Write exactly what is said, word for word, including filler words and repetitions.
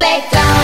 Let go.